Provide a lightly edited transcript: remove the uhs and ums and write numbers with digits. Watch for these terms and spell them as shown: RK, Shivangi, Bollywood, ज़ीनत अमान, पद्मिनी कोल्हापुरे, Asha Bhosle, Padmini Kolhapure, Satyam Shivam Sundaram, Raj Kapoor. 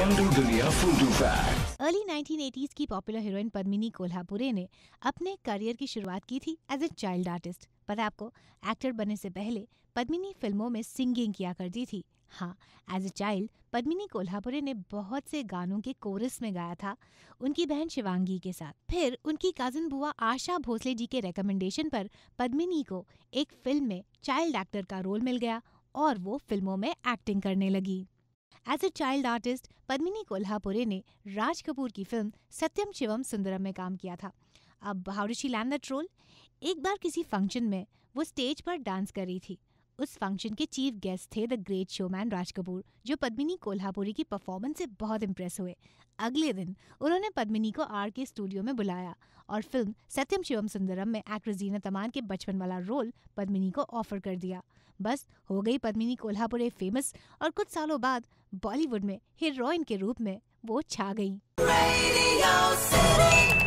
Early 1980s की popular heroine पद्मिनी कोल्हापुरे ने अपने करियर की शुरुआत की थी एज ए चाइल्ड आर्टिस्ट। पर आपको एक्टर बनने से पहले पद्मिनी फिल्मों में सिंगिंग किया करती थी। हाँ, as a child पद्मिनी कोल्हापुरे ने बहुत से गानों के कोरस में गाया था उनकी बहन शिवांगी के साथ। फिर उनकी कजिन बुआ आशा भोसले जी के रेकमेंडेशन पर पद्मिनी को एक फिल्म में चाइल्ड एक्टर का रोल मिल गया और वो फिल्मों में एक्टिंग करने लगी। As a child artist पद्मिनी कोल्हापुरे ने राज कपूर की फिल्म सत्यम शिवम सुंदरम में काम किया था। अब how did she land that role? एक बार किसी फंक्शन में वो स्टेज पर डांस कर रही थी। उस फंक्शन के चीफ गेस्ट थे the great showman Raj Kapoor, जो पद्मिनी कोल्हापुरे की परफॉर्मेंस से बहुत इम्प्रेस हुए। अगले दिन उन्होंने पद्मिनी को RK स्टूडियो में बुलाया और फिल्म सत्यम शिवम सुंदरम में एक्ट्रेस ज़ीनत अमान के बचपन वाला रोल पद्मिनी को ऑफर कर दिया। बस हो गई पद्मिनी कोल्हापुरे फेमस और कुछ सालों बाद बॉलीवुड में हीरोइन के रूप में वो छा गई।